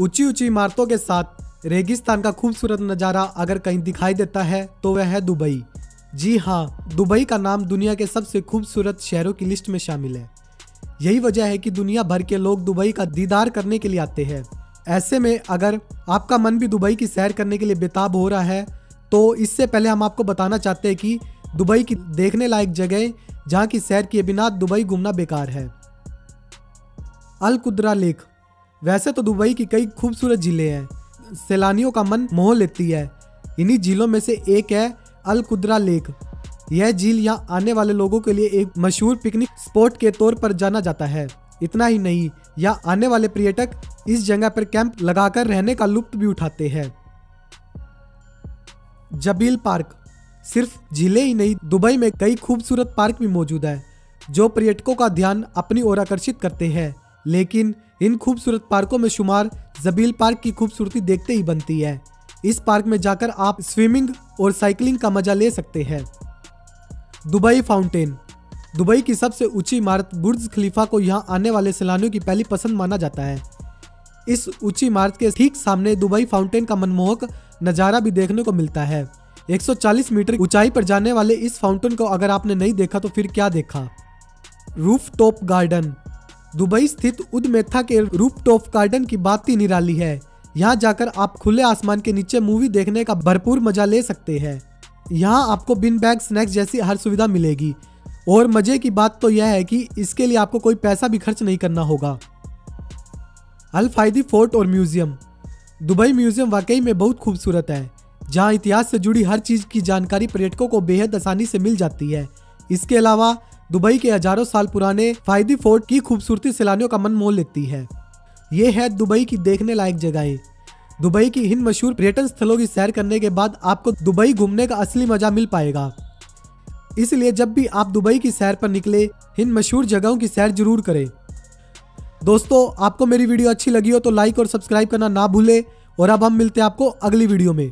ऊंची ऊंची इमारतों के साथ रेगिस्तान का खूबसूरत नज़ारा अगर कहीं दिखाई देता है तो वह है दुबई। जी हाँ, दुबई का नाम दुनिया के सबसे खूबसूरत शहरों की लिस्ट में शामिल है। यही वजह है कि दुनिया भर के लोग दुबई का दीदार करने के लिए आते हैं। ऐसे में अगर आपका मन भी दुबई की सैर करने के लिए बेताब हो रहा है तो इससे पहले हम आपको बताना चाहते हैं कि दुबई की देखने लायक जगह जहाँ की सैर किए बिना दुबई घूमना बेकार है। Al Qudra lake. वैसे तो दुबई की कई खूबसूरत झीलें हैं, सैलानियों का मन मोह लेती है। इन्हीं झीलों में से एक है अल कुदरा लेक। यह झील यहाँ आने वाले लोगों के लिए एक मशहूर पिकनिक स्पॉट के तौर पर जाना जाता है। इतना ही नहीं, यहाँ आने वाले पर्यटक इस जगह पर कैंप लगाकर रहने का लुत्फ भी उठाते हैं। Zabeel park. सिर्फ झीलें ही नहीं, दुबई में कई खूबसूरत पार्क भी मौजूद है जो पर्यटकों का ध्यान अपनी ओर आकर्षित करते हैं। लेकिन इन खूबसूरत पार्कों में शुमार जबील पार्क की खूबसूरती देखते ही बनती है। इस पार्क में जाकर आप स्विमिंग और साइकिलिंग का मजा ले सकते हैं। Dubai fountain. दुबई की सबसे ऊंची इमारत बुर्ज खलीफा को यहाँ आने वाले सैलानियों की पहली पसंद माना जाता है। इस ऊंची इमारत के ठीक सामने दुबई फाउंटेन का मनमोहक नज़ारा भी देखने को मिलता है। 140 मीटर ऊंचाई पर जाने वाले इस फाउंटेन को अगर आपने नहीं देखा तो फिर क्या देखा। रूफ टोप गार्डन। दुबई स्थित उदमेथा के रूफ टोप गार्डन की बात ही निराली है। यहाँ जाकर आप खुले आसमान के नीचे मूवी देखने का भरपूर मजा ले सकते हैं। यहाँ आपको बिन बैग स्नैक्स जैसी हर सुविधा मिलेगी और मजे की बात तो यह है कि इसके लिए आपको कोई पैसा भी खर्च नहीं करना होगा। अलफायदी फोर्ट और म्यूजियम। दुबई म्यूजियम वाकई में बहुत खूबसूरत है, जहाँ इतिहास से जुड़ी हर चीज़ की जानकारी पर्यटकों को बेहद आसानी से मिल जाती है। इसके अलावा दुबई के हजारों साल पुराने फहीदी फोर्ट की खूबसूरती सैलानियों का मन मोह लेती है। ये है दुबई की देखने लायक जगहें। दुबई की इन मशहूर पर्यटन स्थलों की सैर करने के बाद आपको दुबई घूमने का असली मजा मिल पाएगा। इसलिए जब भी आप दुबई की सैर पर निकले, इन मशहूर जगहों की सैर जरूर करें। दोस्तों, आपको मेरी वीडियो अच्छी लगी हो तो लाइक और सब्सक्राइब करना ना भूलें। और अब हम मिलते हैं आपको अगली वीडियो में।